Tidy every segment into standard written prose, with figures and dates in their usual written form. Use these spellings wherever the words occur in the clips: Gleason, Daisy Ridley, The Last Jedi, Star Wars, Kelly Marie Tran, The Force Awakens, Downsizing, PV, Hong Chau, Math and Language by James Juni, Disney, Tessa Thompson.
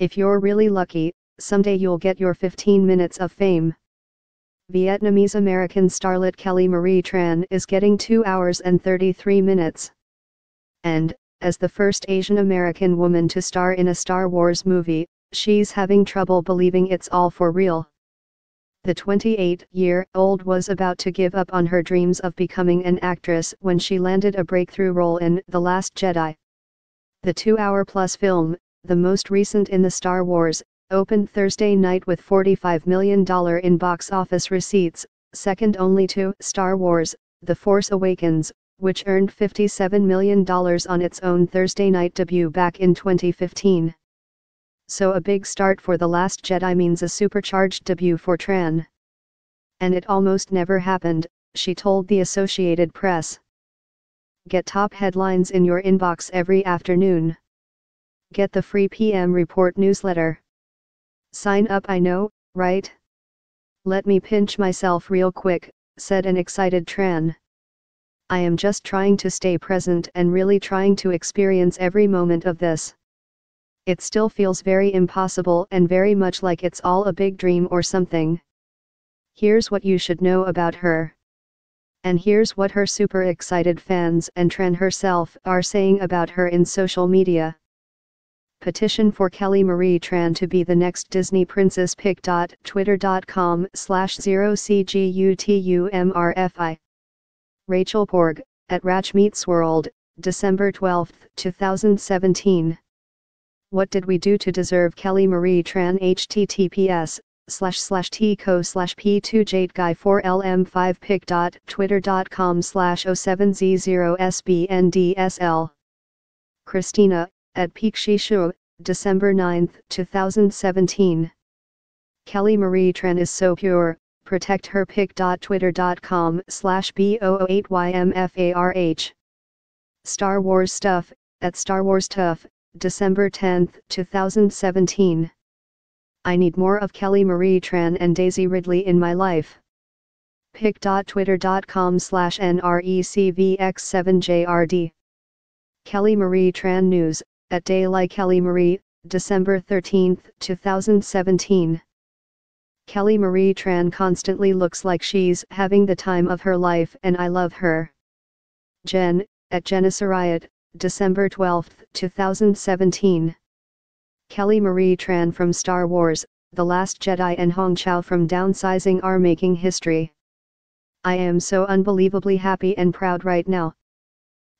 If you're really lucky, someday you'll get your 15 minutes of fame. Vietnamese-American starlet Kelly Marie Tran is getting 2 hours and 33 minutes. And, as the first Asian-American woman to star in a Star Wars movie, she's having trouble believing it's all for real. The 28-year-old was about to give up on her dreams of becoming an actress when she landed a breakthrough role in The Last Jedi. The 2-hour-plus film, the most recent in the Star Wars, opened Thursday night with $45 million in box office receipts, second only to Star Wars: The Force Awakens, which earned $57 million on its own Thursday night debut back in 2015. So a big start for The Last Jedi means a supercharged debut for Tran. And it almost never happened, she told the Associated Press. Get top headlines in your inbox every afternoon. Get the free PM Report newsletter. Sign up, I know, right? Let me pinch myself real quick, said an excited Tran. I am just trying to stay present and really trying to experience every moment of this. It still feels very impossible and very much like it's all a big dream or something. Here's what you should know about her. And here's what her super excited fans and Tran herself are saying about her in social media. Petition for Kelly Marie Tran to be the next Disney princess pic.twitter.com/0cgutumrfi. Rachel Porg, at Ratch Meets World, December 12, 2017. What did we do to deserve Kelly Marie Tran? https://tco/p2jadeguy4lm5pic.twitter.com/07z0sbndsl. Christina, at Peak Shishu, December 9, 2017. Kelly Marie Tran is so pure, protect her pic.twitter.com/b008ymfarh. Star Wars Stuff, at Star Wars Stuff, December 10, 2017. I need more of Kelly Marie Tran and Daisy Ridley in my life. pic.twitter.com/nrecvx7jrd. Kelly Marie Tran News, at Daily Kelly Marie, December 13, 2017. Kelly Marie Tran constantly looks like she's having the time of her life, and I love her. Jen, at Jenisariot, December 12, 2017. Kelly Marie Tran from Star Wars: The Last Jedi and Hong Chau from Downsizing are making history. I am so unbelievably happy and proud right now.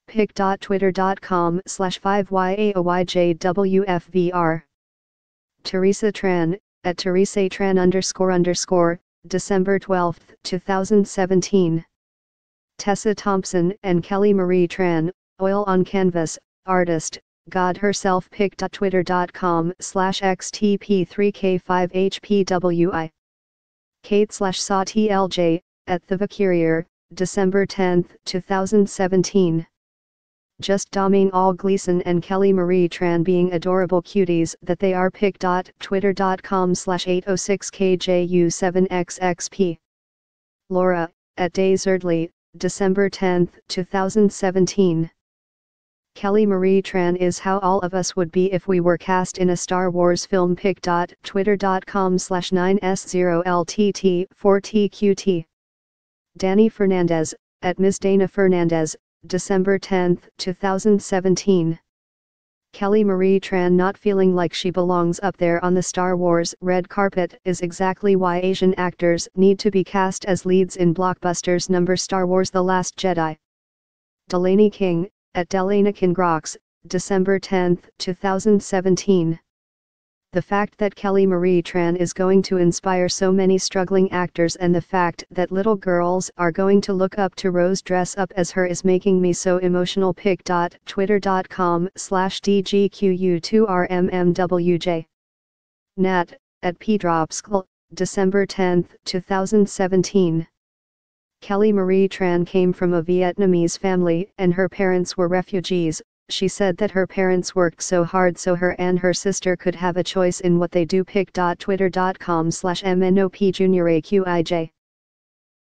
pic.twitter.com/5yaoyjwfvr. Teresa Tran, at Teresa Tran __, December 12, 2017. Tessa Thompson and Kelly Marie Tran, Oil on Canvas, Artist, God Herself, pic.twitter.com/xtp3k5hpwi. Kate/SawTLJ, at The Vicarier, December 10, 2017. Just doming all Gleason and Kelly Marie Tran being adorable cuties that they are, pic.twitter.com/806kju7xxp. Laura, at Daisy Ridley, December 10, 2017. Kelly Marie Tran is how all of us would be if we were cast in a Star Wars film. pic.twitter.com/9s0ltt4tqt. Danny Fernandez, at Ms. Dana Fernandez, December 10, 2017. Kelly Marie Tran not feeling like she belongs up there on the Star Wars red carpet is exactly why Asian actors need to be cast as leads in blockbusters. Star Wars: The Last Jedi. Delaney King, at Delana Kingrox, December 10, 2017. The fact that Kelly Marie Tran is going to inspire so many struggling actors, and the fact that little girls are going to look up to Rose dress up as her, is making me so emotional. pic.twitter.com/dgqu2rmmwj. Nat, at Pedropskal, December 10, 2017. Kelly Marie Tran came from a Vietnamese family and her parents were refugees. She said that her parents worked so hard so her and her sister could have a choice in what they do. pic.twitter.com/mnopjunioraqij.